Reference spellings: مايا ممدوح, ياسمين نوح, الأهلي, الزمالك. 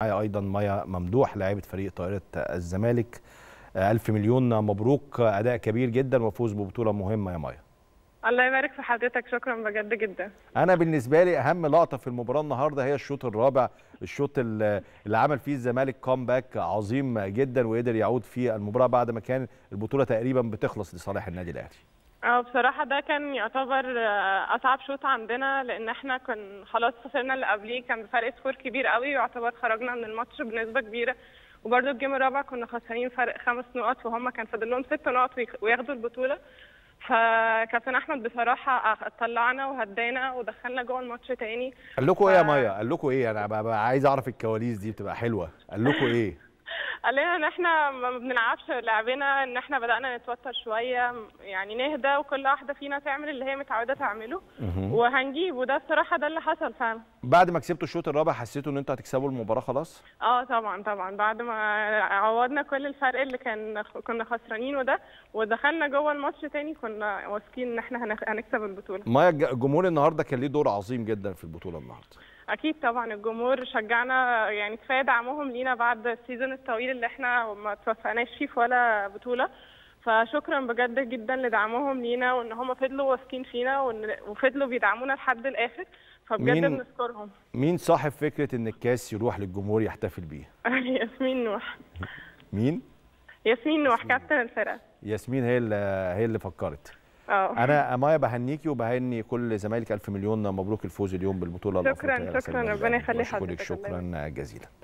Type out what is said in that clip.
معايا ايضا مايا ممدوح لاعيبه فريق طائره الزمالك. 1000 مليون مبروك، اداء كبير جدا وفوز ببطوله مهمه يا مايا. الله يبارك في حضرتك، شكرا بجد جدا. انا بالنسبه لي اهم لقطه في المباراه النهارده هي الشوط الرابع، الشوط اللي عمل فيه الزمالك كومباك عظيم جدا وقدر يعود فيه المباراه بعد ما كان البطوله تقريبا بتخلص لصالح النادي الاهلي. بصراحه ده كان يعتبر اصعب شوط عندنا، لان احنا كان خلاص خسرنا اللي قبليه، كان بفرق سكور كبير قوي ويعتبر خرجنا من الماتش بنسبه كبيره، وبرده الجيم الرابع كنا خسرانين فرق 5 نقط وهم كان فاضل لهم 6 نقط وياخدوا البطوله. فكابتن احمد بصراحه طلعنا وهدينا ودخلنا جوه الماتش تاني. قال لكم ايه يا مايا؟ قال لكم ايه؟ انا عايز اعرف الكواليس دي بتبقى حلوه، قال لكم ايه؟ قال لنا ان احنا ما بنلعبش لعبنا، ان احنا بدانا نتوتر شويه، يعني نهدى وكل واحده فينا تعمل اللي هي متعوده تعمله وهنجيب، وده بصراحه ده اللي حصل فعلا. بعد ما كسبتوا الشوط الرابع حسيتوا ان انتوا هتكسبوا المباراه خلاص؟ طبعا بعد ما عوضنا كل الفرق اللي كنا خسرانينه ده ودخلنا جوه الماتش تاني كنا واثقين ان احنا هنكسب البطوله. مايا الجمهور النهارده كان ليه دور عظيم جدا في البطوله النهارده. اكيد طبعا الجمهور شجعنا، يعني كفايه دعمهم لينا بعد السيزون الطويل اللي احنا ما توفقناش فيه في ولا بطوله، فشكرا بجد جدا لدعمهم لينا وان هم فضلوا واثقين فينا وفضلوا بيدعمونا لحد الاخر، فبجد بنشكرهم. مين صاحب فكره ان الكاس يروح للجمهور يحتفل بيه؟ ياسمين نوح. مين؟ ياسمين نوح كابتن الفرقه. ياسمين هي اللي فكرت. انا مايا بهنيكي وبهني كل زمايلك. 1000 مليون مبروك الفوز اليوم بالبطوله. شكرا الافريقيه. شكرا ربنا يخلي حضرتك. شكرا جزيلا.